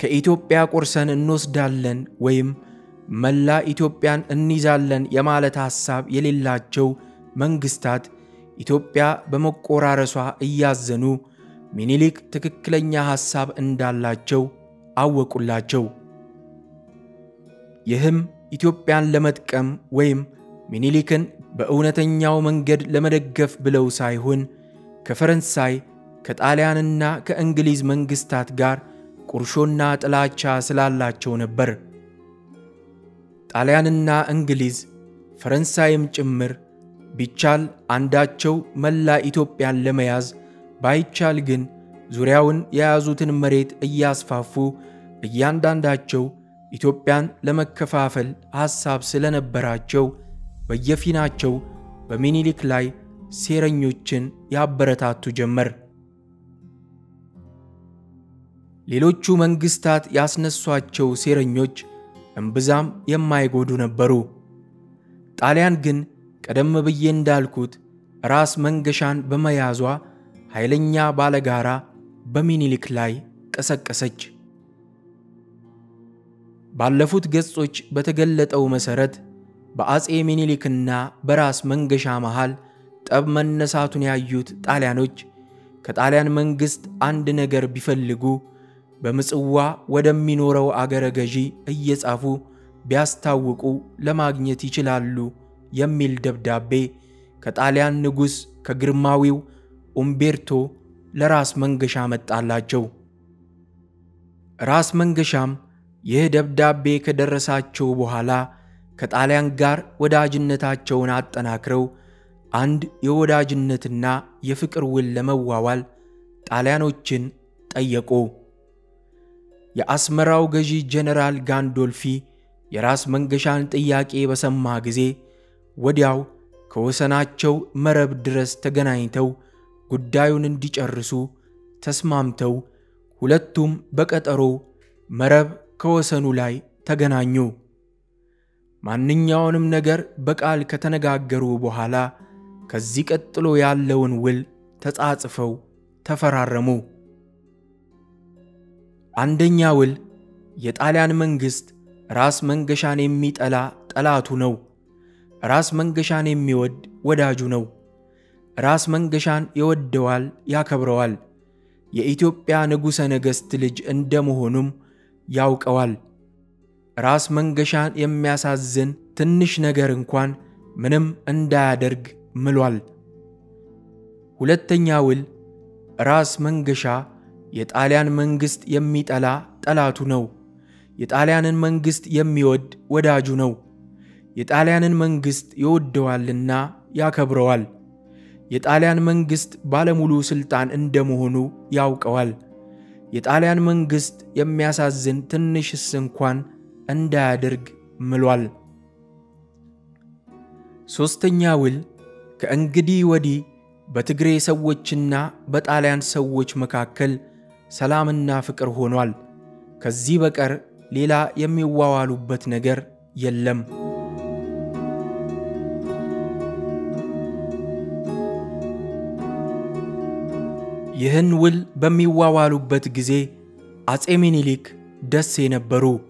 ከኢትዮጵያ ቁርሰን እንወስዳለን ወይም መላ ኢትዮጵያን እንይዛለን የማለት ሐሳብ የሌላቸው መንግስታት ኢትዮጵያ በመቆራረሷ እያዘኑ ሚኒሊክ ትክክለኛ ሐሳብ እንዳላቸው አወቁላቸው። ይህም ኢትዮጵያን ለመጥቀም ወይም ሚኒሊክን በእውነተኛው መንገድ ለመደገፍ ብለው ሳይሆን ከፈረንሳይ ከጣሊያንና ከእንግሊዝ መንግስታት ጋር ቁርሾና ጥላቻ ስላላቸው ነበር። ጣሊያንና እንግሊዝ ፈረንሳይም ጭምር ቢቻል አንዳቸው መላ ኢትዮጵያን ለመያዝ ባይቻል ግን ዙሪያውን የያዙትን መሬት እያስፋፉ እያንዳንዳቸው ኢትዮጵያን ለመከፋፈል ሐሳብ ስለነበራቸው በየፊናቸው በሚኒሊክ ላይ ሴረኞችን ያበረታቱ ጀመር። ሌሎቹ መንግስታት ያስነሷቸው ሴረኞች እምብዛም የማይጎዱ ነበሩ። ጣሊያን ግን ቀደም ብዬ እንዳልኩት ራስ መንገሻን በመያዟ ኃይለኛ ባለጋራ በሚኒሊክ ላይ ቀሰቀሰች። ባለፉት ገጾች በተገለጠው መሰረት በአጼ ሚኒሊክና በራስ መንገሻ መሃል ጠብ መነሳቱን ያዩት ጣሊያኖች ከጣሊያን መንግስት አንድ ነገር ቢፈልጉ በምጽዋ ወደሚኖረው አገረ ገዢ እየጻፉ ቢያስታውቁ ለማግኘት ይችላሉ የሚል ደብዳቤ ከጣሊያን ንጉስ ከግርማዊው ኡምቤርቶ ለራስ መንገሻ መጣላቸው። ራስ መንገሻም ይህ ደብዳቤ ከደረሳቸው በኋላ ከጣሊያን ጋር ወዳጅነታቸውን አጠናክረው አንድ የወዳጅነትና የፍቅር ውል ለመዋዋል ጣሊያኖችን ጠየቁ። የአስመራው ገዢ ጄኔራል ጋንዶልፊ የራስ መንገሻን ጥያቄ በሰማ ጊዜ ወዲያው ከወሰናቸው መረብ ድረስ ተገናኝተው ጉዳዩን እንዲጨርሱ ተስማምተው ሁለቱም በቀጠሮ መረብ ከወሰኑ ላይ ተገናኙ። ማንኛውንም ነገር በቃል ከተነጋገሩ በኋላ ከዚህ ቀጥሎ ያለውን ውል ተጻጽፈው ተፈራረሙ። አንደኛ ውል የጣሊያን መንግስት ራስ መንገሻን የሚጠላ ጠላቱ ነው፣ ራስ መንገሻን የሚወድ ወዳጁ ነው፣ ራስ መንገሻን ይወደዋል ያከብረዋል፣ የኢትዮጵያ ንጉሠ ነገሥት ልጅ እንደመሆኑም ያውቀዋል። ራስ መንገሻን የሚያሳዝን ትንሽ ነገር እንኳን ምንም እንዳያደርግ ምሏል። ሁለተኛ ውል ራስ መንገሻ የጣሊያን መንግስት የሚጠላ ጠላቱ ነው፣ የጣሊያንን መንግስት የሚወድ ወዳጁ ነው፣ የጣሊያንን መንግስት ይወደዋልና ያከብረዋል፣ የጣሊያን መንግስት ባለሙሉ ስልጣን እንደመሆኑ ያውቀዋል፣ የጣሊያን መንግስት የሚያሳዝን ትንሽስ እንኳን እንዳያደርግ ምሏል። ሶስተኛ ውል ከእንግዲህ ወዲህ በትግሬ ሰዎችና በጣሊያን ሰዎች መካከል سلامنا فكر هونوال كزي بكر ليلا يمي ووالوبت نجر يلم يهن ول بمي ووالوبت جزي عصيميني ليك دس ينبرو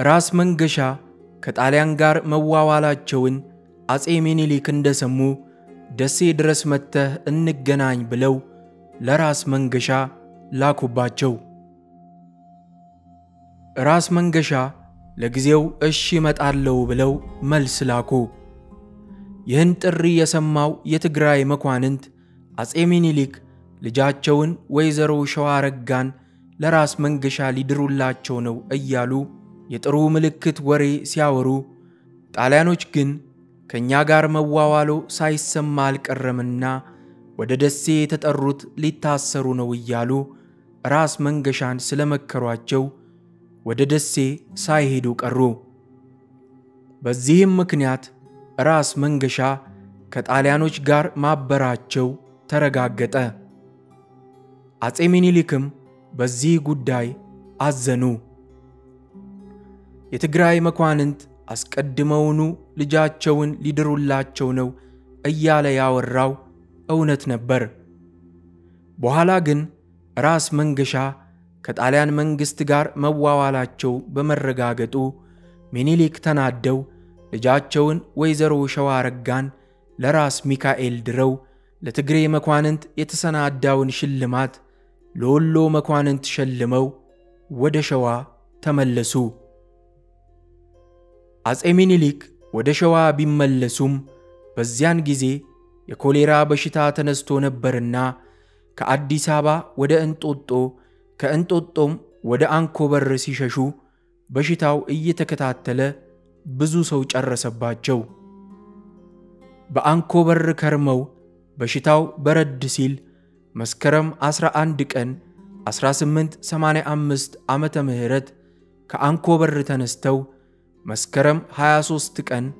راس منقشا كتاليان غار مواوالاتشون عصيميني ليك اندسمو دسي درس مته انك جناين بلو لراس منقشا لاكو باتشو راس منقشا لقزيو اشي متعلو بلو ملس لاكو يهنت الرية سماو يتقراي مكواننت عصيميني ليك لجاتشون ويزرو شوارقان لراس منقشا لدرو اللاتشونو ايالو يترو ملكت وري سياورو تعلانوش جن كنياغار مووالو سايس سمالك الرمنا وددسي تتقرط لتاسرونو يالو راس منقشان سلمك كرواتشو وددسي سايهدوك الرو بزيهم مكنيات راس منقشا كتعلانوش جار مابراتشو ترقاقتا عصيميني لكم بزي قداي عزنو يتقراي مكواننت اسكدمونو لجاتشون لدرولاتشونو ايالا ياوراو او نتنبر بوهالاقن راس منقشا كتاليان منقستقار مواوالاتشو بمرقاقتو منيليك تنادو لجاتشون ويزرو شوارقان لراس ميكائيل درو لتقري مكواننت يتسناداون شلمات لولو مكواننت شلمو ودشوا تملسو عصيميني ليك ودشوا بملسوم بزيان جيزي يكوليرا بشتا تنستو نبرنا كعدي سابا ودا انتوتو كانتوتوم ودا انكو برسي ششو بشتاو اي تكتاتل بزو سوچ الرسبات جو بانكو بر كرمو بشتاو برد سيل مسكرم عسرا اندك ان عسرا سمنت سماني امست عمت مهرت كانكو بر تنستو مسكرم هاياسوستك ان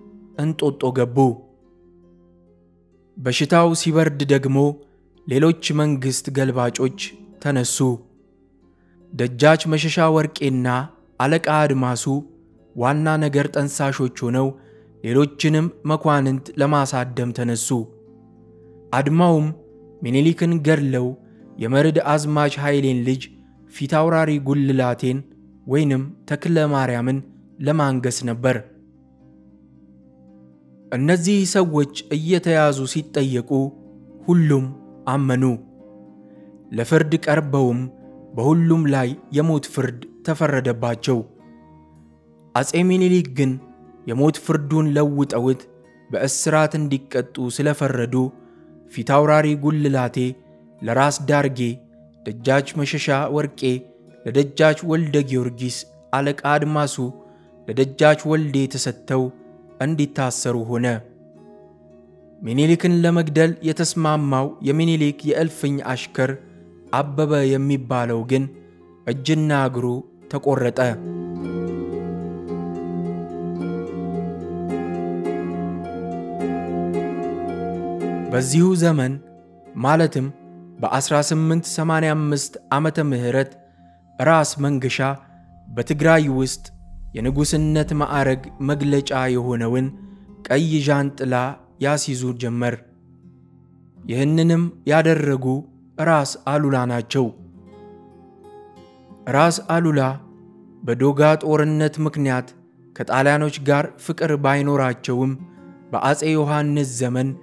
انت اتوغبو بشتاو سيبرد دقمو ليلوش منغست قلباجوش تنسو دجاج مششاورك انا عليك عاد ماسو وانا نقرت انساشو چونو ليلوشنم مكواننت لما سادم تنسو عدماوم منيليكن قرلو يمرد ازماج هايلين لج في توراري قللاتين وينم تكلا ماريامن لما انقس نبر النزي سوج اي تيازو سيت ايكو هلوم عمنو لفردك ارباوم بهلوم لاي يموت فرد تفرد باجو عصيميني ليقن يموت فردون لوت اوت بأسراتن ديكتو سلفردو في توراري قللاتي لراس دارجي دجاج مششا وركي لدجاج ولد يورجيس عليك عدماسو لدجاج والدي تستو اندي تاسرو هنا منيليكن لمقدل يتسمع ماو يمينيليك يألفين عشكر عببا يمي بالوغن الجنة اقرو تقررتا بزيو زمن مالتم بأسراس منت سماني امست عمت مهرت راس منقشا بتقراي وست ينقوسنة معارق مقلج آيهونوين كأي جانت لا ياسيزو جمر يهننم يادرقو راس آلولانا جو راس آلولا بدوغات ورنة مكنيات كتالانوش غار فكر باينو راجوهم باعز ايوهان الزمن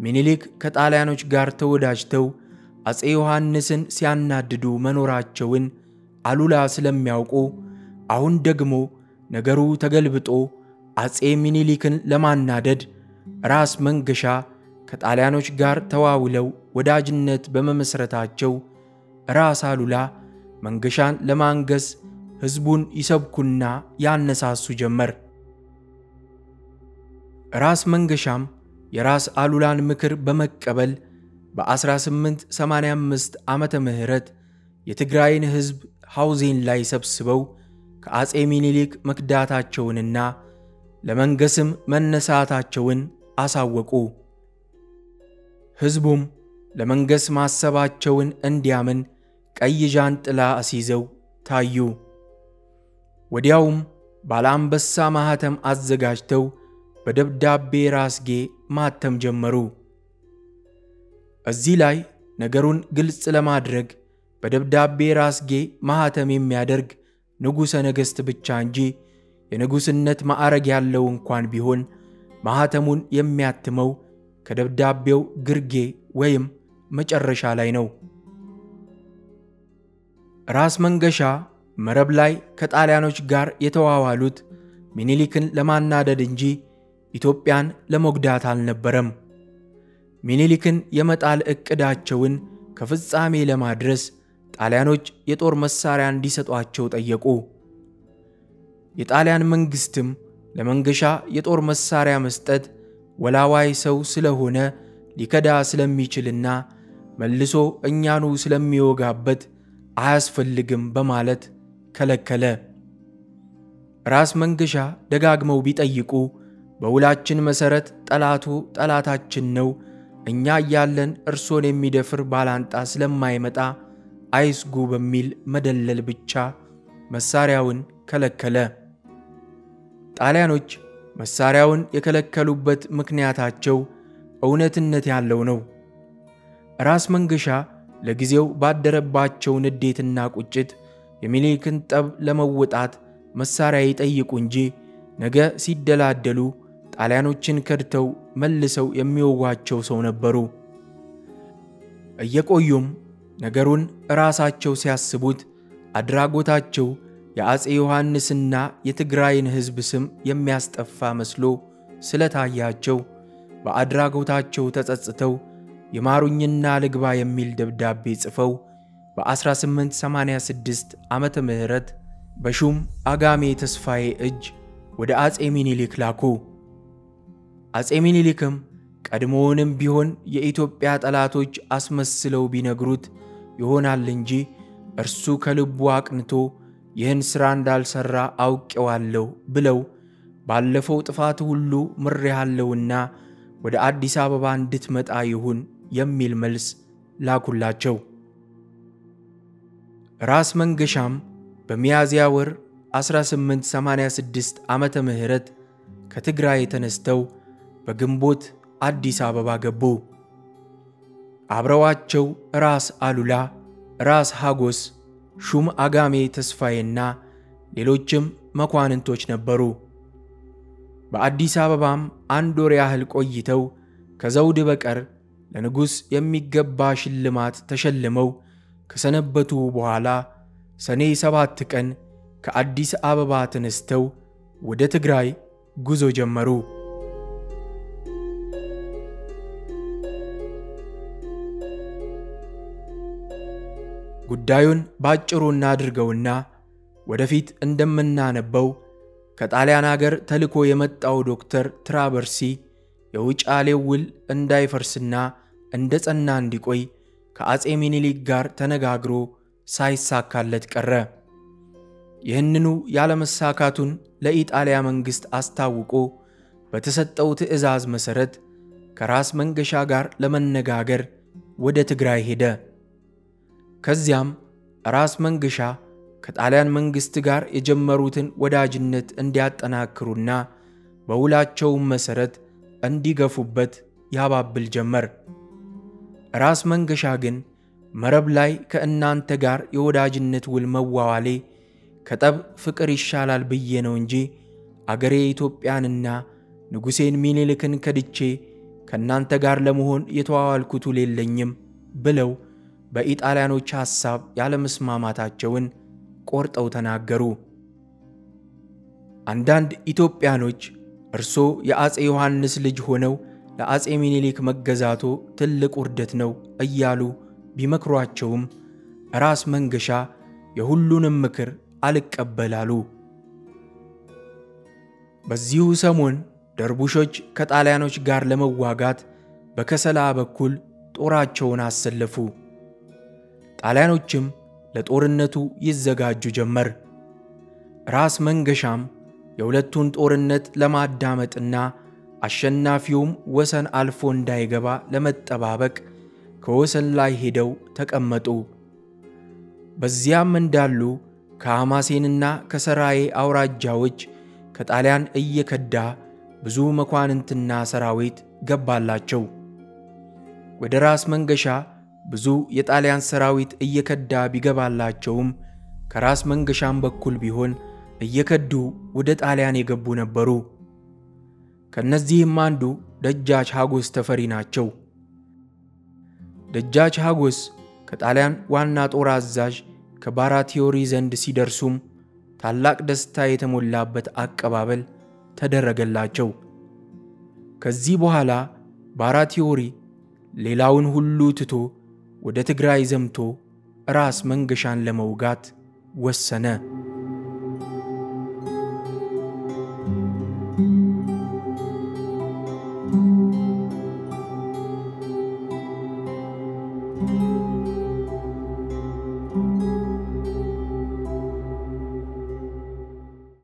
منيليك كتالانوش غار توداجتو از ايوهان نسن سيان ناددو منو راجوين آلولا سلم يوقو اهون دقمو نجارو تقلبتو عصيميني ليكن لما نادد راس منقشا كتاليانوش غار تواولو ودا جنت بممسرتاتشو راس آلولا منقشان لما انقس هزبون يسبكونا يانساسو جمر راس منقشام يراس آلولان مكر بمكقبل بأسراس منت سماني مست عمت مهرت يتقراين هزب حوزين لا يسبسبو كعصيميني ليك مكداتاتشوننا لمن قسم من نساتاتشون أساوكو هزبوم لمن قسم عصباتشون انديامن كأي جانت لا أسيزو تايو وديوم بالام بسامهاتم أزجاجتو بدبداب براسجي ماتم جمرو الزيلاي نجرون قلت لمادرج بدبداب براسجي ماتم يميادرج نجوسا نجست بتشانجي ينجوس النت ما أرجع اللون كان بيهون ماتمون يمياتمو كدبداب بيو جرجي ويم مجرش علينو راس منقشا مربلاي كتاليانوش غار يتواوالوت مني لكن لما نادا دنجي إتوبيان لمقداتال نبرم مني لكن يمتال اكداتشوين كفز سامي لما درس تاليانوش يتور مساريان ديست واتشوت ايقو يتاليان منقستم لمنقشا يتور مساريان مستد ولاواي سو سلهونا لكدا سلميشلنا ملسو انيانو سلميو غابت عاسف اللقم بمالت كلا كلا راس منقشا دقاق موبيت ايقو باولاتشن مسارت تلاتاتشن نو انيا يالن ارسون امي دفر بالانت اسلم مايمتا ايس قوب ميل مدلل بيتشا مساريون كلا كلا تاليانوج مساريون يكلك كلوبت مكنياتاتشو اونت النتيالونو راس منقشا لغزيو بعد درباتشو نديت الناك وجد يميلي كنت أب لموتات مساريت أي كونجي نجا سيد دلات دلو تعلانو تشنكرتو ملسو يميو واتشو سو نبرو أيكو يوم نجارون راساتشو سياسبوت أدراغوتاتشو يأس إيوهان نسنا يتقراين هزبسم يمياست أفا مسلو سلتاياتشو وأدراغوتاتشو تتستو يمارون ينالق با يميل دبداب بيصفو بأسرا سمنت سمانيا سدست عمت مهرد بشوم آقامي تسفاي اج ودا آز اميني لك لاكو آز اميني لكم كادمونم بيهون يأيتو بيات الاتوج اسمس سلو بيناقرود يهونا اللنجي ارسو كالبواق نتو يهن سران دال سرا او كوالو بلو باللفو تفاتو اللو مريها اللونا ودا عاد دي ساببان دتمت آيهون يمي الملس لاكو لاتشو راس منقشام بميازياور أسرا سمنت سمانيا سدست عامة مهرت كتقراي تنستو بقنبوت عاد دي ساببا قبو عبرواتشو راس آلولا راس هاقوس شوم آقامي تسفاينا للوجم مكوانن توش نبرو بعد سببام عن دورياه القويتو كزود بكر لنقوس يمي قباش اللمات تشلمو كسنبتو بوعلا سني سبات تكن كعد سببات نستو وده تقراي قزو جمرو قدايون باجرون نادرقونا ودفيت اندمنا نبو كتاليان اگر تلكو يمت او دكتر ترابرسي يويج آلي ويل انداي فرسنا اندس انان ديكوي كاز اميني ليقار تنغاقرو ساي ساكالت كره يهننو يالم الساكاتون لأيت آليا منغست استاوكو بتستو تئزاز مسرد كراس منغشاقار لمن نغاقر وده تقرايه ده كزيام راس منغشا كتاليان منغستقار يجمروتن ودا جنت انديات اناكرونا باولاتشو مسرد انديقا فبت ياباب بالجمر راس منغشاقن مرب لاي كأنان تقار يودا جنت والمووالي كتب فكر الشالال بيينونجي اقري توبياننا نقوسين ميني لكن كدتشي كأنان تقار لمهون يتواوال كتولي لنيم بلو بايت آليانو چاساب يعلم اسماماتاتشوين قورت او تناقرو عنداند إتوبيانوج ارسو يأس ايوهان نسلج هونو لأس ايميني ليك مقزاتو تلك اردتنو ايالو بمكرواتشوم راس منقشا يهلو نمكر عالك أبلالو بزيو سامون دربوشوج كتاليانوج غار لمواغات بكسلا بكل توراتشو ناسلفو تاليانوجم لتورنتو يزجاجو جمر راس منقشام يولدتون تورنت لما دامت انا عشنا في يوم وسن الفون دايقبا لما تبابك كوسن لاي هدو تكأمتو በዚያም እንዳሉ ከሐማሴንና ከሰራዬ አውራጃዎች ከጣሊያን እየከዳ ብዙ መኳንንትና ሰራዊት ገባላቸው። ወደ ራስ መንገሻ ብዙ የጣሊያን ሰራዊት እየከዳ ቢገባላቸውም ከራስ መንገሻም በኩል ቢሆን እየከዱ ወደ ጣሊያን የገቡ ነበሩ። ከነዚህም አንዱ ደጃች ሐጎስ ተፈሪ ናቸው። ደጃች ሐጎስ ከጣሊያን ዋና ጦር አዛዥ ከባራቲዮሪ ዘንድ ሲደርሱም ታላቅ ደስታ የተሞላበት አቀባበል ተደረገላቸው። ከዚህ በኋላ ባራቲዮሪ ሌላውን ሁሉ ትቶ ወደ ትግራይ ዘምቶ ራስ መንገሻን ለመውጋት ወሰነ።